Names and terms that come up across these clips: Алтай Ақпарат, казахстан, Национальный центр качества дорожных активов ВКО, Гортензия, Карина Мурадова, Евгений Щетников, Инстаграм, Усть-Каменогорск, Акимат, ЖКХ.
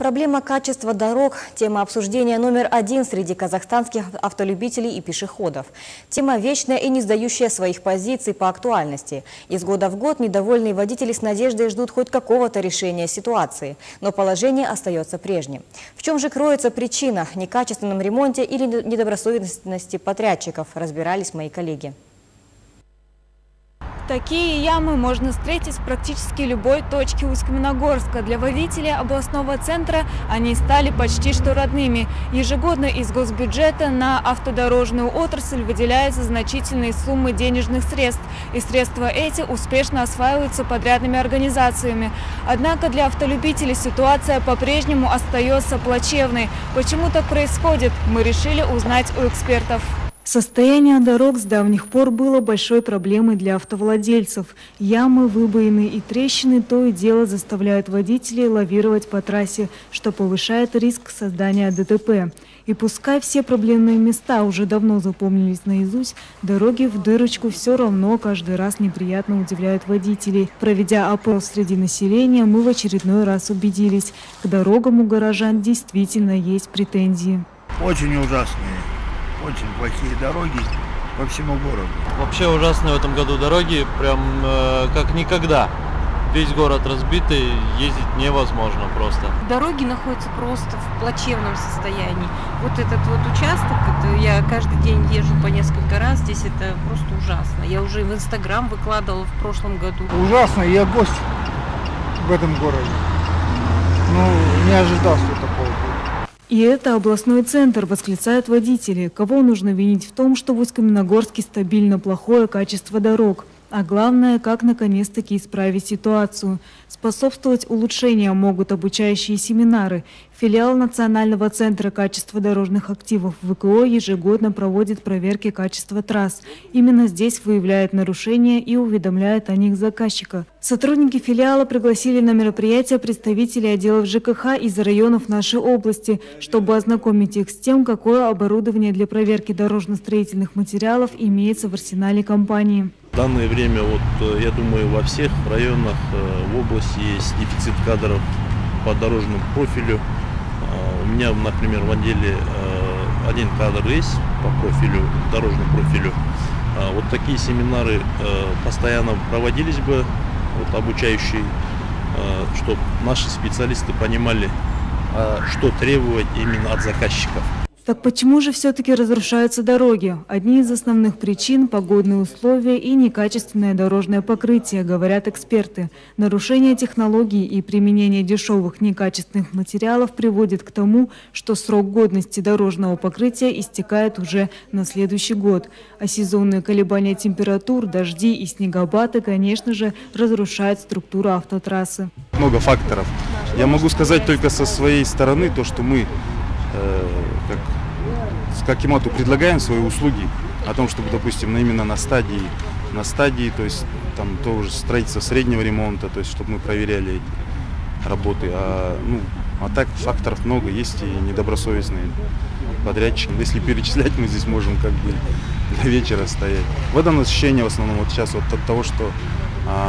Проблема качества дорог – тема обсуждения номер один среди казахстанских автолюбителей и пешеходов. Тема вечная и не сдающая своих позиций по актуальности. Из года в год недовольные водители с надеждой ждут хоть какого-то решения ситуации. Но положение остается прежним. В чем же кроется причина – некачественном ремонте или недобросовестности подрядчиков, разбирались мои коллеги. Такие ямы можно встретить в практически любой точке Усть-Каменогорска. Для водителей областного центра они стали почти что родными. Ежегодно из госбюджета на автодорожную отрасль выделяются значительные суммы денежных средств. И средства эти успешно осваиваются подрядными организациями. Однако для автолюбителей ситуация по-прежнему остается плачевной. Почему так происходит, мы решили узнать у экспертов. Состояние дорог с давних пор было большой проблемой для автовладельцев. Ямы, выбоины и трещины то и дело заставляют водителей лавировать по трассе, что повышает риск создания ДТП. И пускай все проблемные места уже давно запомнились наизусть, дороги в дырочку все равно каждый раз неприятно удивляют водителей. Проведя опрос среди населения, мы в очередной раз убедились, к дорогам у горожан действительно есть претензии. Очень ужасные. Очень плохие дороги по всему городу. Вообще ужасные в этом году дороги, прям как никогда. Весь город разбитый, ездить невозможно просто. Дороги находятся просто в плачевном состоянии. Вот этот вот участок, я каждый день езжу по несколько раз, здесь это просто ужасно. Я уже в Инстаграм выкладывала в прошлом году. Ужасно, я гость в этом городе. Ну, не ожидал, что такого будет. И это областной центр, восклицают водители. Кого нужно винить в том, что в Усть-Каменогорске стабильно плохое качество дорог? А главное, как наконец-таки исправить ситуацию. Способствовать улучшению могут обучающие семинары. Филиал Национального центра качества дорожных активов ВКО ежегодно проводит проверки качества трасс. Именно здесь выявляют нарушения и уведомляют о них заказчика. Сотрудники филиала пригласили на мероприятие представителей отделов ЖКХ из районов нашей области, чтобы ознакомить их с тем, какое оборудование для проверки дорожно-строительных материалов имеется в арсенале компании. В данное время, вот, я думаю, во всех районах в области есть дефицит кадров по дорожному профилю. У меня, например, в отделе один кадр есть по профилю, дорожному профилю. Вот такие семинары постоянно проводились бы, вот, обучающие, чтобы наши специалисты понимали, что требовать именно от заказчиков. Так почему же все-таки разрушаются дороги? Одни из основных причин – погодные условия и некачественное дорожное покрытие, говорят эксперты. Нарушение технологий и применение дешевых некачественных материалов приводит к тому, что срок годности дорожного покрытия истекает уже на следующий год. А сезонные колебания температур, дожди и снегопады, конечно же, разрушают структуру автотрассы. Много факторов. Я могу сказать только со своей стороны то, что мы как Акимату предлагаем свои услуги о том, чтобы, допустим, именно на стадии, то есть там тоже строительство среднего ремонта, то есть чтобы мы проверяли эти работы. А так факторов много, есть и недобросовестные подрядчики. Если перечислять, мы здесь можем как бы до вечера стоять. Водонасыщение в основном вот сейчас вот от того, что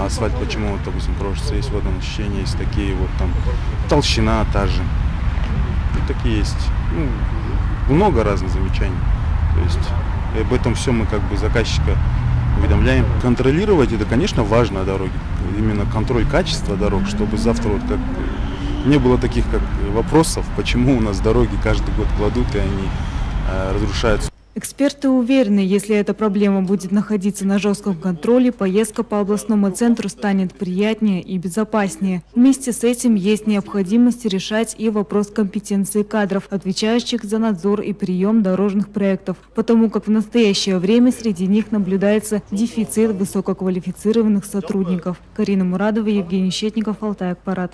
асфальт почему, вот, допустим, крошится, есть водонасыщение, есть такие вот там толщина та же. Такие есть, много разных замечаний. То есть об этом все мы как бы заказчика уведомляем. Контролировать это, конечно, важно дороги. Именно контроль качества дорог, чтобы завтра вот как не было таких как вопросов, почему у нас дороги каждый год кладут и они разрушаются. Эксперты уверены, если эта проблема будет находиться на жестком контроле, поездка по областному центру станет приятнее и безопаснее. Вместе с этим есть необходимость решать и вопрос компетенции кадров, отвечающих за надзор и прием дорожных проектов, потому как в настоящее время среди них наблюдается дефицит высококвалифицированных сотрудников. Карина Мурадова, Евгений Щетников, Алтай Ақпарат.